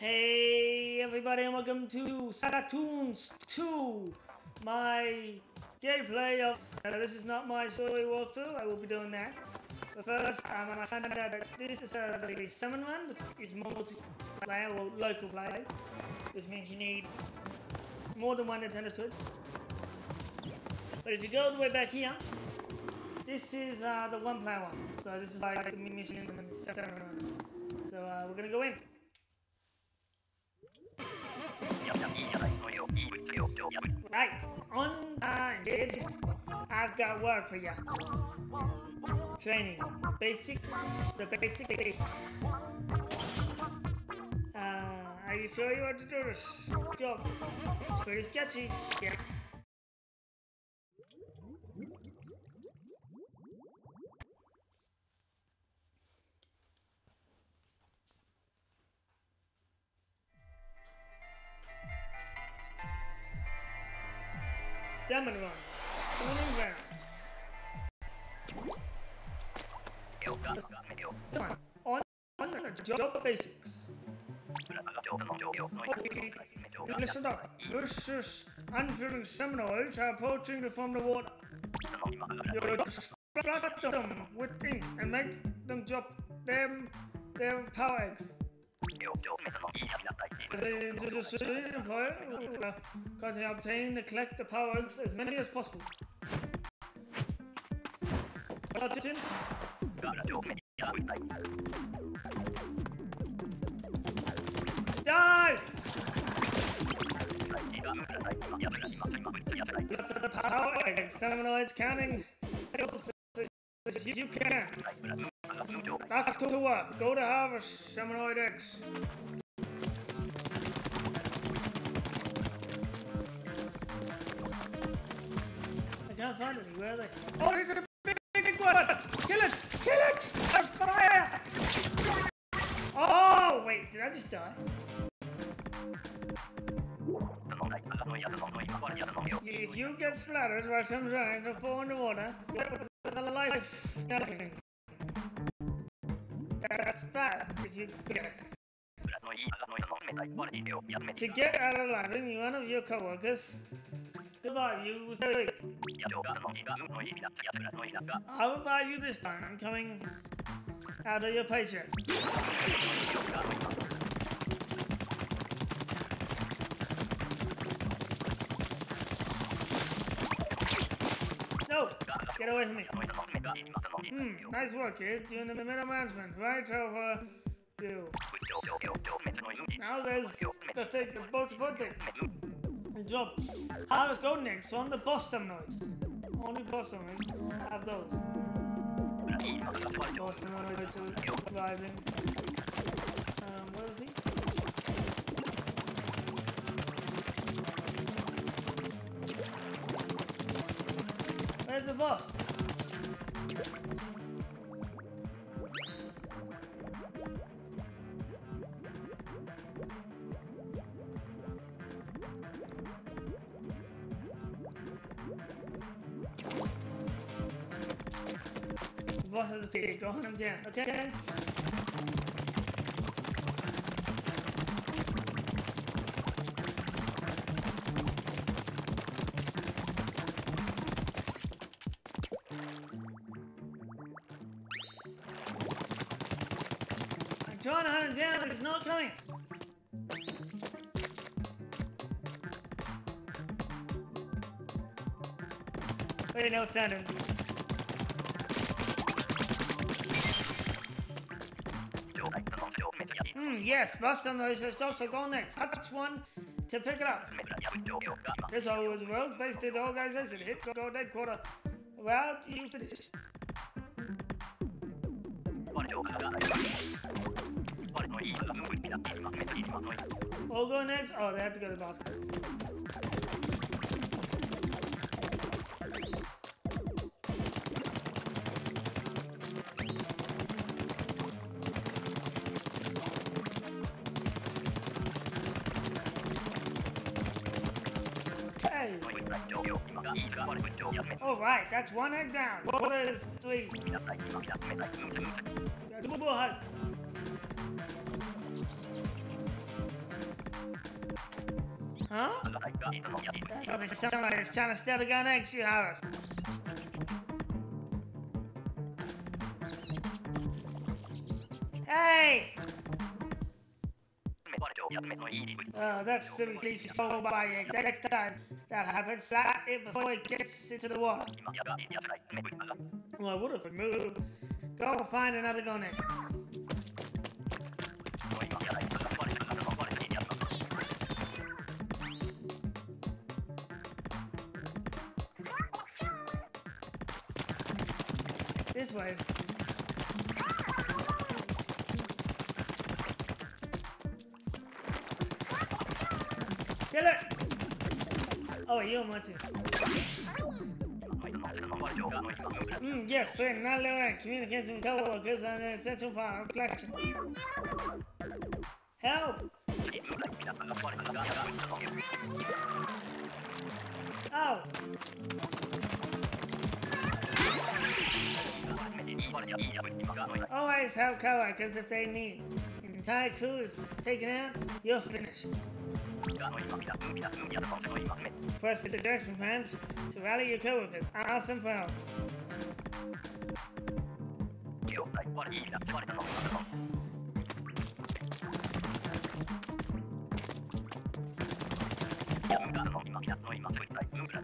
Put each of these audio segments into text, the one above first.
Hey everybody, and welcome to Toons 2 My Gay Playoffs. Now this is not my story walkthrough, I will be doing that. But first, I'm going to find out that this is the Salmon Run, which is multiplayer or local play, which means you need more than one Nintendo Switch. But if you go all the way back here, this is the one player one. So this is like the missions and the Salmon Run. So we're going to go in. Right, on kid, I've got work for you. Training. Basics, the basic basics. Are you sure you want to do this job? It's pretty sketchy. Yeah. Salmon Run, spooning rounds. Come on the job basics. Okay, listen up. Vicious, unfeeling Seminoles are approaching to form the water. You splat them with ink and make them drop their power eggs. The employer can obtain to collect the power eggs as many as possible. Die! That's the power egg. Salmonids counting. You can. Back to work. Go to harvest Salmonoid eggs. I can't find any. Where are they? Oh, there's a big one! Kill it! Kill it! There's fire! Oh, wait. Did I just die? If you get splattered by some giants or fall in the water, that's a life. Nothing. That's bad if you guess. To get out of line, one of your coworkers survive you with a week. I'll revive you this time. I'm coming out of your paycheck. No! Get away from me. Nice work, kid. You're in the middle management, right over you. Now there's the thing that's both important. Job. Harvest golden eggs from the boss Salmonids. Only boss Salmonids have those. Boss Salmonids are driving. Where is he? Where's the boss? Boss is a pig, go hunt him down, okay? I'm trying to hunt him down, but he's not coming. Wait, no, it's down. Yes, bust them, those jobs are gone next. That's one to pick it up. This always world-based organization. Hit gold headquarter. Well, you finish. All go next? Oh, they have to go to the basket. Alright, that's one egg down. What is three? Yeah, do a bull hunt. Huh? That's what they sound like. It's trying to steal the gun and shoot at us. Hey! Oh, that silly thing should fall by you. Next time that happens, slap it before it gets into the water. Well, I would have moved. Go find another gun in. This way. Kill it! Oh, you don't want to. Yes, sir. Not allowed. Communicating with coworkers on an essential part of collection. Help! Oh! Always help coworkers if they need. An entire crew is taken out, you're finished. Press the direction plan to rally your coworkers. Awesome power.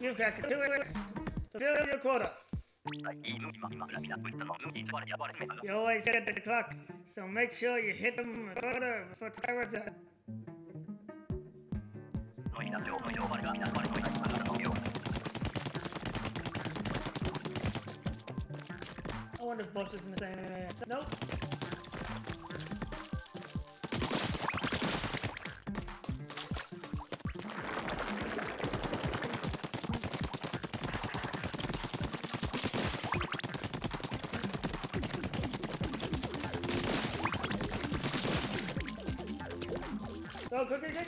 You've got to do it. Fulfill your quota. You always hit the clock, so make sure you hit them a quarter before time runs out. I wonder if boss is in the same area. Nope. Go, go, go, go, go.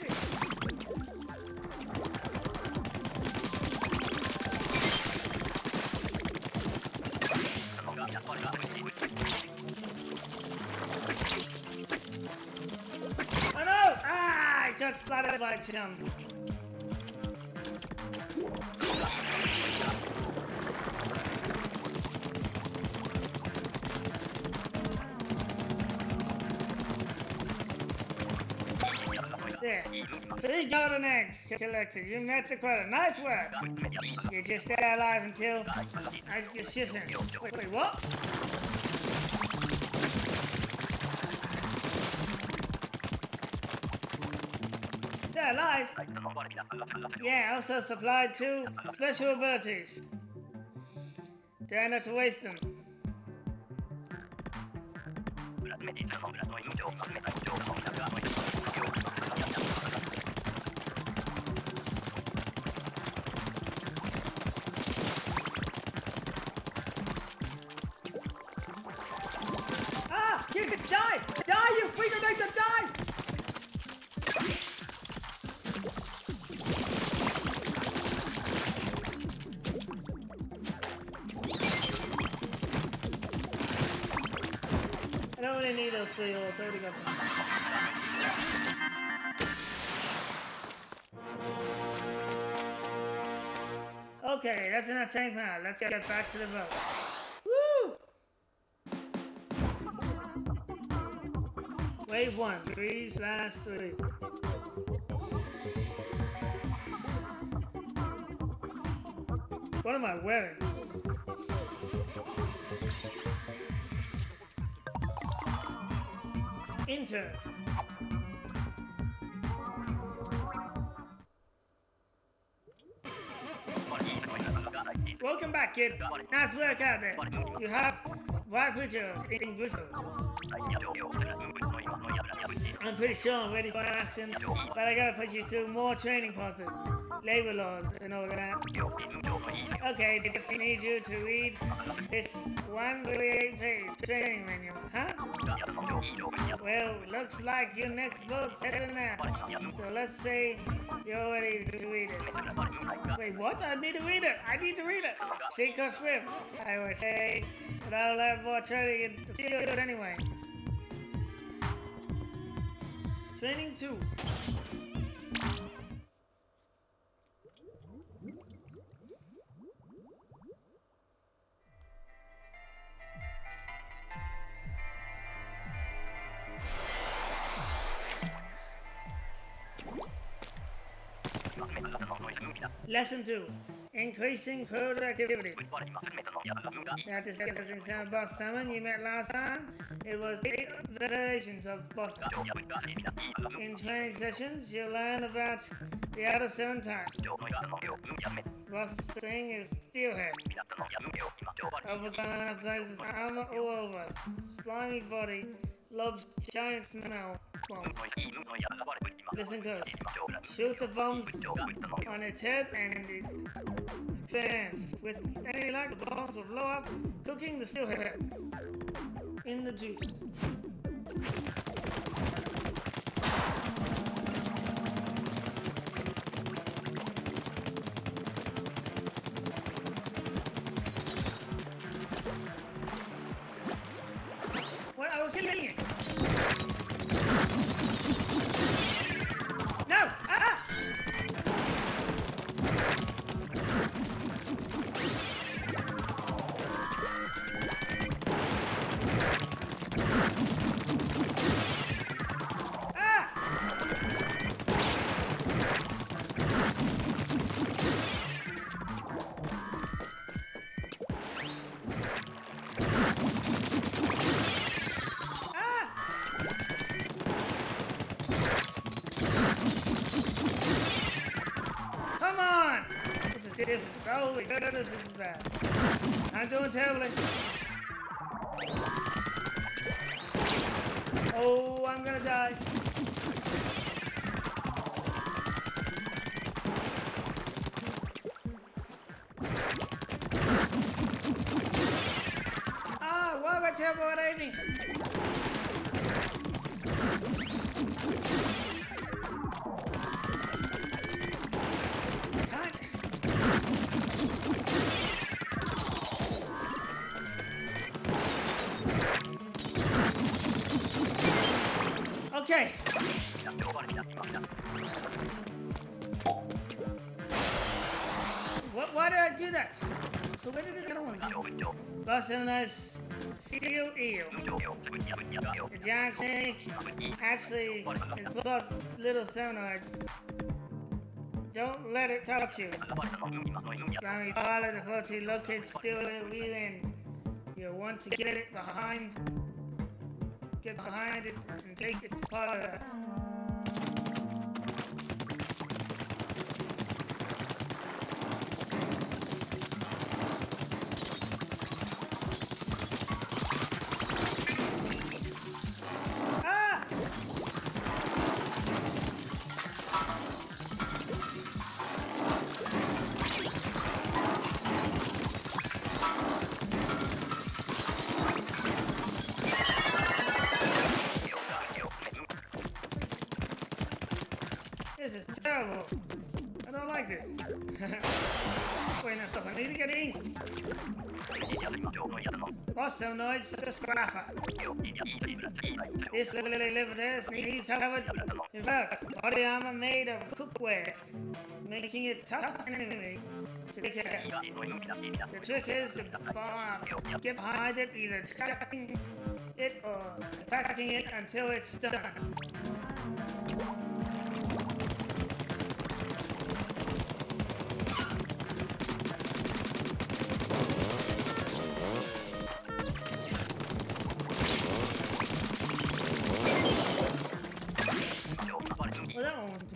Slotted by Jim. There. 3 golden eggs collected. You met the quota. Nice work. You just stay alive until I get shit in. Wait, what? Alive. Yeah, also supplied 2 special abilities. Try not to waste them. Ah! You can die! Die, you freaking nature, die! It's already got them. Okay, that's enough tank now. Let's get back to the boat. Woo! Wave 1, 3/3. What am I wearing? Enter. Welcome back, kid. Nice work out there. You have wife with you in Bristol. I'm pretty sure I'm ready for action, but I gotta put you through more training courses, labor laws, and all that. Okay, they just need you to read this 138-page training manual, huh? Well, looks like your next boat's headed now. So let's say you're ready to read it. Wait, what? I need to read it! I need to read it! Sink or swim, I would say, but I'll have more training in the field anyway. Training 2. Lesson 2. Increasing productivity. Now this doesn't sound boss salmon you met last time. It was 8 variations of boss. In training sessions, you'll learn about the other 7 types. Bossing is Steelhead. Oversizes armor all over. Slimy body. Loves giant smell bombs. Listen close. Shoot the bombs on its head and it expands. With any luck, the bombs will blow up, cooking the steelhead in the juice. Oh, we don't know this is bad. I'm doing terribly. Oh, I'm gonna die. Ah, why am I terrible at aiming? Okay. What? Why did I do that? So where did it go? Bust in this Steel Eel. The giant snake actually involves little salmonids. Don't let it touch you. Slimy pilot unfortunately locates Steel Eel and you'll want to get it behind. Get behind it and take it to part of it. Ah! I don't like this. Wait, no, stop. I need to get in. Also, no, it's a Scrapper. This little liver there needs covered in first body armor made of cookware, making it tough for an enemy to take care of. The trick is to bomb. Get behind it, either chucking it or attacking it until it's stunned.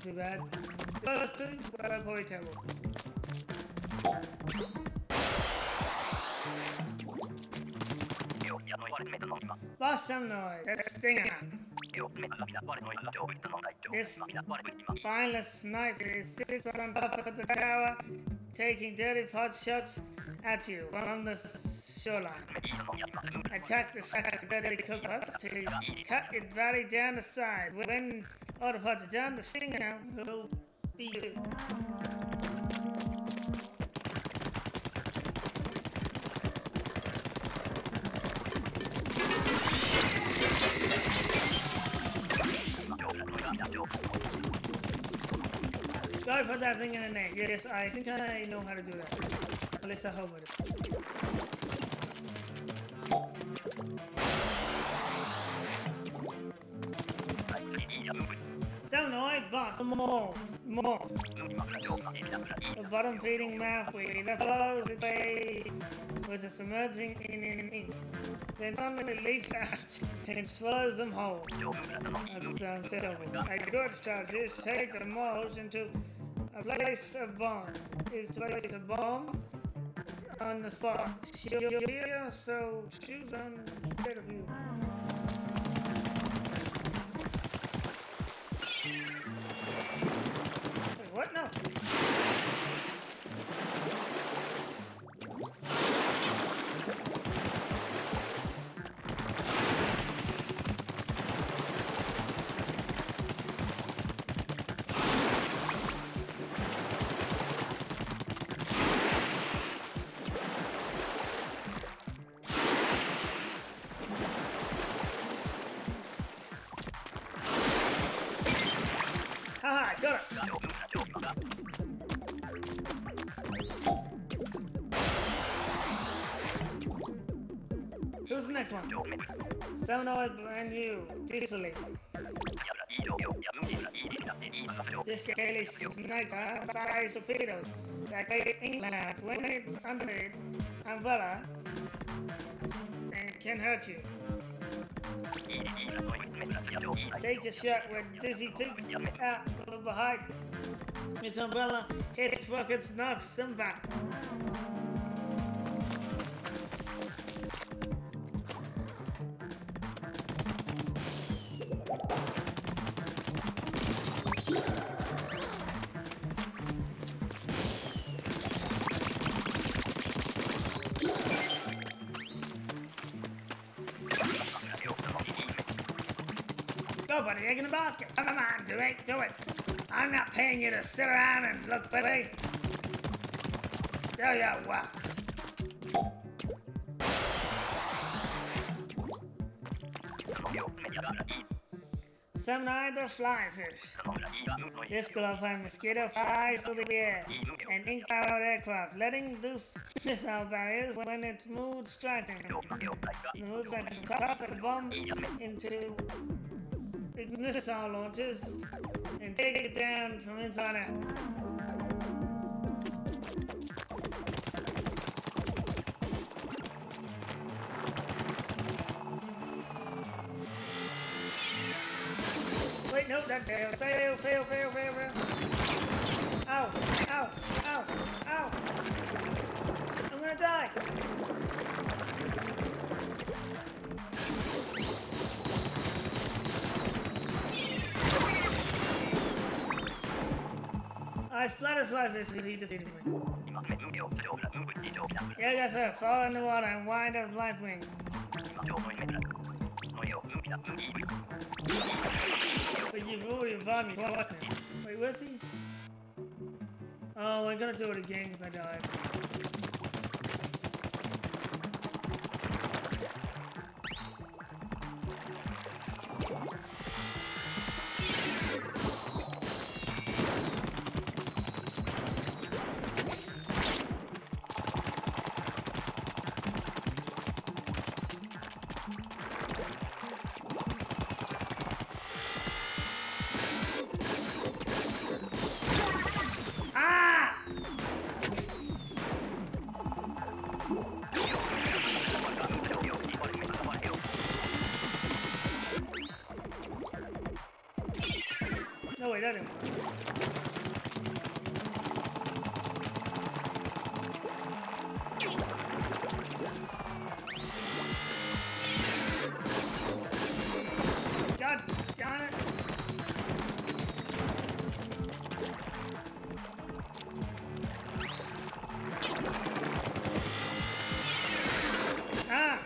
Too bad. First two, but I'm probably terrible. Last Salmonid, that's Stinger. This spineless sniper sits on top of the tower, taking dirty pot shots at you along the shoreline. Attack the shack dirty cookers to cut its body down to size. When all the parts are done, the Stinger will be you. Gotta put that thing in the net. Yes, I think I know how to do that. At least I hope it. don't know, I got some more. The bottom feeding mouthweed that follows its way with its submerging in ink. Then suddenly it leaps out and swallows them whole. A good strategy is to take the moles into a place of bomb. Is to place a bomb on the spot. She'll hear, so she's on the of you. Wait, what? No. Haha, got it! Who's the next one? Salmonid and you, Diesely. This scaly snakes are fiery torpedoes that create inklands, winged sunbirds, umbrella, and can hurt you. Take a shot when Dizzy peeks out from behind his umbrella, hits rockets, knocks them back. Nobody egg in a basket. Come on, do it. I'm not paying you to sit around and look pretty. Yo, yo, what? Salmonids are flyfish. This glorified mosquito flies through the air and ink powered aircraft, letting loose missile barriers when its mood strikes him. The mood strikes him, tosses the bomb into missile launches and take it down from inside out. Wait, no, that failed. Fail. Ow. I'm gonna die. I splattered Flyfish when he defeated me. Yeah, yes, sir. Fall in the water and wind up Flyfish. But you've already involved me twice now. Wait, where's he? Oh, I'm gonna do it again because I died. Wait, that didn't work. God damn it! Ah!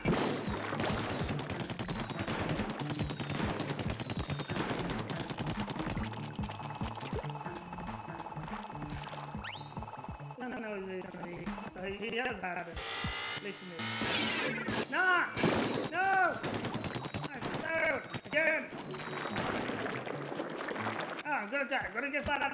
He does have it. Listen to me. No! No! Again! Oh, I'm gonna die. I'm gonna get shot up.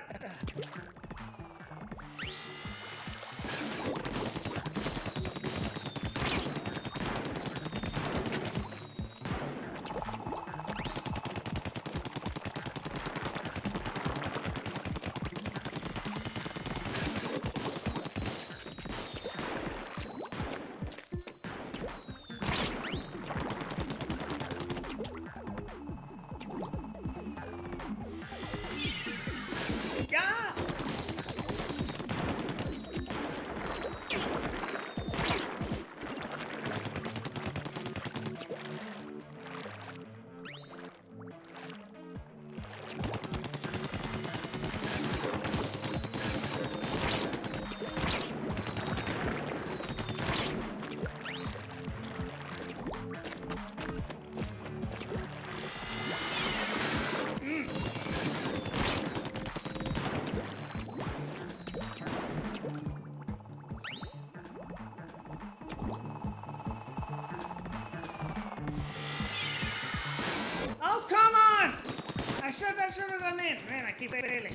Salmon Run in. Man, I keep failing.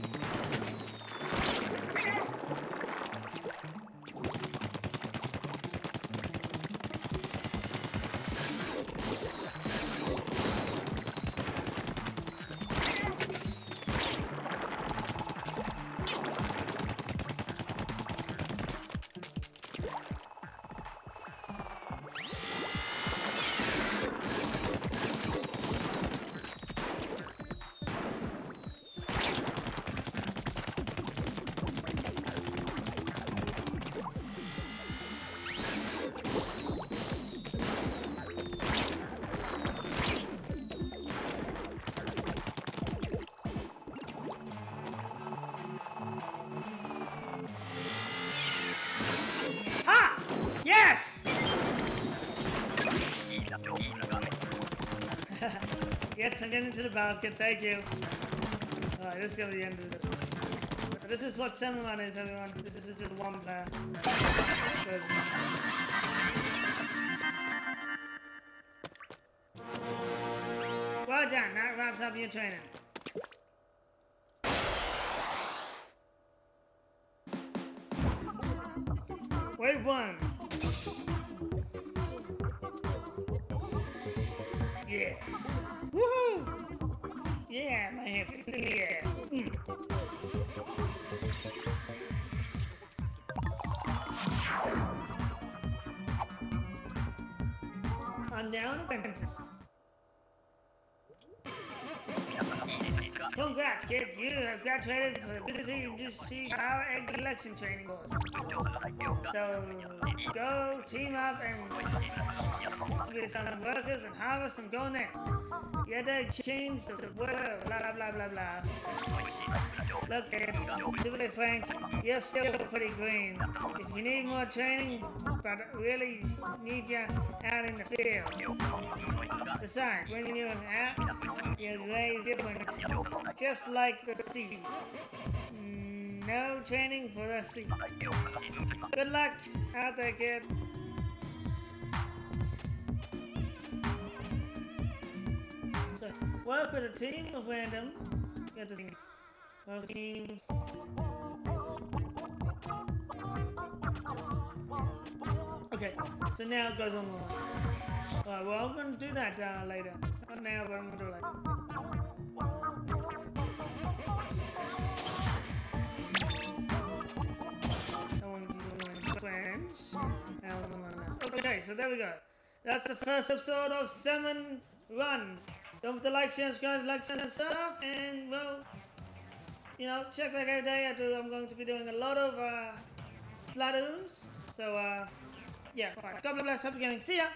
Yes, I'm getting into the basket, thank you. Alright, this is gonna be the end of this. This is what Salmon Run is, everyone. This is just one plan. Well done, that wraps up your training. Wave 1. Yeah. Woohoo! Yeah, my hand fixed in the air. I'm down apprentice. Congrats, kid. You have graduated for busy industry power and collection training course. So go team up and with some workers and harvest and go next. You had to change the world, blah blah blah blah. Look, kid, to be frank, you're still pretty green. If you need more training, but really need you out in the field. Besides, when you're out, you're way different. Just like the sea. No training for the sea. Good luck out there, kid. So, work with a team of random. Get the team. Work team. Okay, so now it goes on the line. Alright, well, I'm gonna do that later. Not now, but I'm gonna do it later. Okay, so there we go. That's the first episode of Salmon Run. Don't forget to like, share, subscribe, like, share, and stuff. And well, you know, check back every day. I'm going to be doing a lot of Splatoons. So yeah. All right. God bless. Happy gaming. See ya.